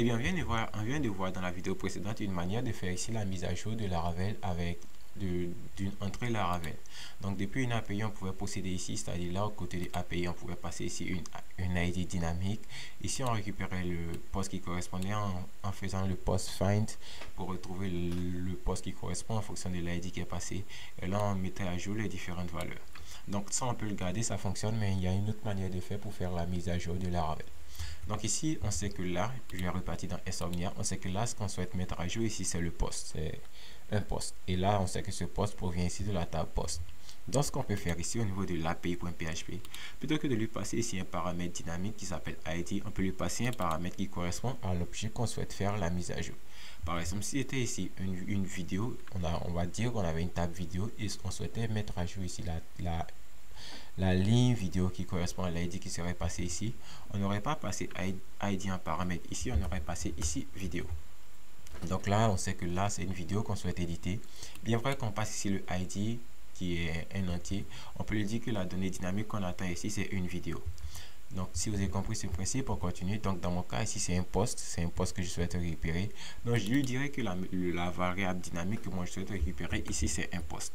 Eh bien, on vient de voir dans la vidéo précédente une manière de faire ici la mise à jour de Laravel avec d'une entrée Laravel. Donc, depuis une API, on pouvait procéder ici, c'est-à-dire là, au côté de API, on pouvait passer ici une ID dynamique. Ici, on récupérait le poste qui correspondait en faisant le post find pour retrouver le poste qui correspond en fonction de l'ID qui est passé. Et là, on mettait à jour les différentes valeurs. Donc, ça, on peut le garder, ça fonctionne, mais il y a une autre manière de faire pour faire la mise à jour de Laravel. Donc ici, on sait que là, je vais repartir dans Insomnia, on sait que là, ce qu'on souhaite mettre à jour ici, c'est le poste, c'est un poste. Et là, on sait que ce poste provient ici de la table poste. Donc ce qu'on peut faire ici au niveau de l'API.php, plutôt que de lui passer ici un paramètre dynamique qui s'appelle ID, on peut lui passer un paramètre qui correspond à l'objet qu'on souhaite faire la mise à jour. Par exemple, si c'était ici une vidéo, on va dire qu'on avait une table vidéo et on souhaitait mettre à jour ici la ligne vidéo qui correspond à l'ID qui serait passée ici. On n'aurait pas passé ID en paramètre ici, on aurait passé ici vidéo. Donc là, on sait que là, c'est une vidéo qu'on souhaite éditer. Bien vrai qu'on passe ici le ID qui est un entier, on peut lui dire que la donnée dynamique qu'on attend ici, c'est une vidéo. Donc si vous avez compris ce principe, on continue. Donc dans mon cas ici, c'est un poste que je souhaite récupérer. Donc je lui dirais que la variable dynamique que moi je souhaite récupérer ici, c'est un poste.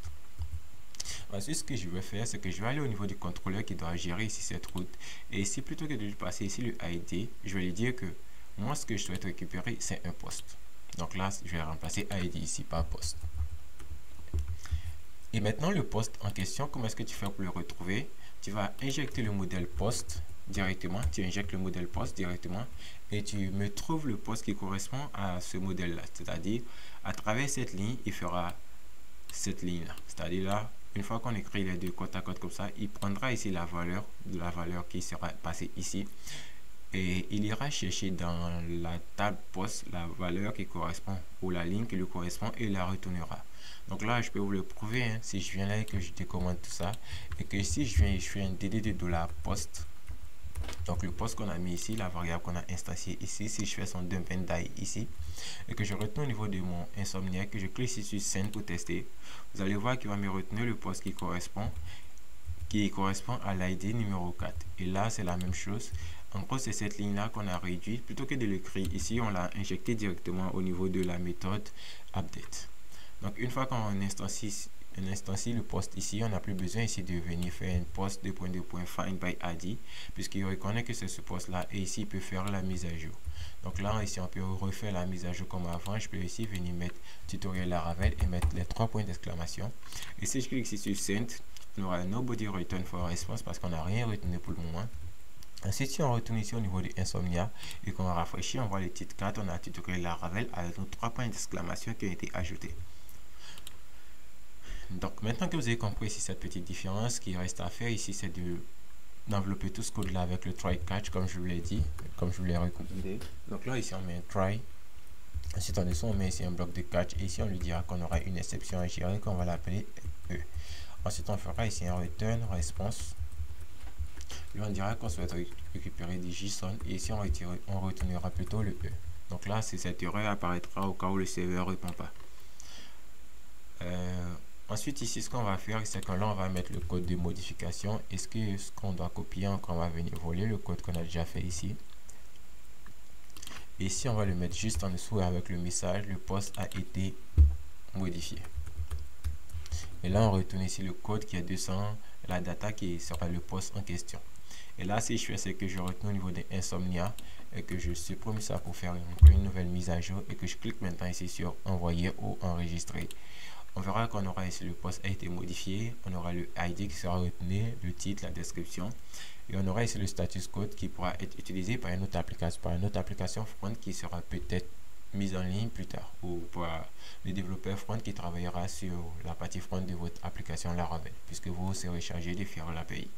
Ensuite, ce que je vais faire, c'est que je vais aller au niveau du contrôleur qui doit gérer ici cette route. Et ici, plutôt que de lui passer ici le ID, je vais lui dire que moi, ce que je souhaite récupérer, c'est un poste. Donc là, je vais remplacer ID ici par poste. Et maintenant, le poste en question, comment est-ce que tu fais pour le retrouver? Tu vas injecter le modèle poste directement. Tu injectes le modèle poste directement et tu me trouves le poste qui correspond à ce modèle-là. C'est-à-dire, à travers cette ligne, il fera cette ligne-là. C'est-à-dire là, une fois qu'on écrit les deux côte à côte comme ça, il prendra ici la valeur qui sera passée ici et il ira chercher dans la table poste la valeur qui correspond ou la ligne qui lui correspond et il la retournera. Donc là, je peux vous le prouver, hein, si je viens là et que je décommande tout ça et que si je viens, je fais un dd de $post. Donc le poste qu'on a mis ici, la variable qu'on a instanciée ici, si je fais son dump and die ici et que je retourne au niveau de mon Insomnia, que je clique ici sur send pour tester, vous allez voir qu'il va me retenir le poste qui correspond à l'ID numéro 4. Et là, c'est la même chose. En gros, c'est cette ligne là qu'on a réduite. Plutôt que de l'écrire ici, on l'a injecté directement au niveau de la méthode update. Donc une fois qu'on instancie le poste ici, on n'a plus besoin ici de venir faire un post 2.2.find by ID puisqu'il reconnaît que c'est ce poste là et ici il peut faire la mise à jour. Donc là ici on peut refaire la mise à jour comme avant. Je peux ici venir mettre tutoriel Laravel et mettre les 3 points d'exclamation et si je clique ici sur send, on aura nobody return for response parce qu'on n'a rien retenu pour le moment. Ensuite, si on retourne ici au niveau de Insomnia et qu'on rafraîchit, on voit le titre 4, on a tutoriel Laravel avec nos 3 points d'exclamation qui ont été ajoutés. Donc maintenant que vous avez compris ici cette petite différence, ce qu'il reste à faire ici, c'est d'envelopper tout ce code là avec le try catch comme je vous l'ai dit, comme je vous l'ai recommandé. Donc là ici on met un try, ensuite en dessous on met ici un bloc de catch et ici on lui dira qu'on aura une exception à gérer qu'on va l'appeler E. Ensuite on fera ici un return response. Là on dira qu'on souhaite récupérer des JSON et ici on retournera plutôt le E. Donc là c'est cette erreur apparaîtra au cas où le serveur ne répond pas. Ensuite ici ce qu'on va faire c'est que là on va mettre le code de modification et ce qu'on doit copier encore on va venir voler le code qu'on a déjà fait ici et ici on va le mettre juste en dessous avec le message le poste a été modifié et là on retourne ici le code qui est 200 la data qui sera le poste en question et là si je fais c'est que je retourne au niveau de Insomnia et que je supprime ça pour faire une nouvelle mise à jour et que je clique maintenant ici sur envoyer ou enregistrer. On verra qu'on aura ici le poste a été modifié, on aura le ID qui sera retenu, le titre, la description et on aura ici le status code qui pourra être utilisé par une autre application, front qui sera peut-être mise en ligne plus tard ou par le développeur front qui travaillera sur la partie front de votre application Laravel puisque vous serez chargé de faire l'API.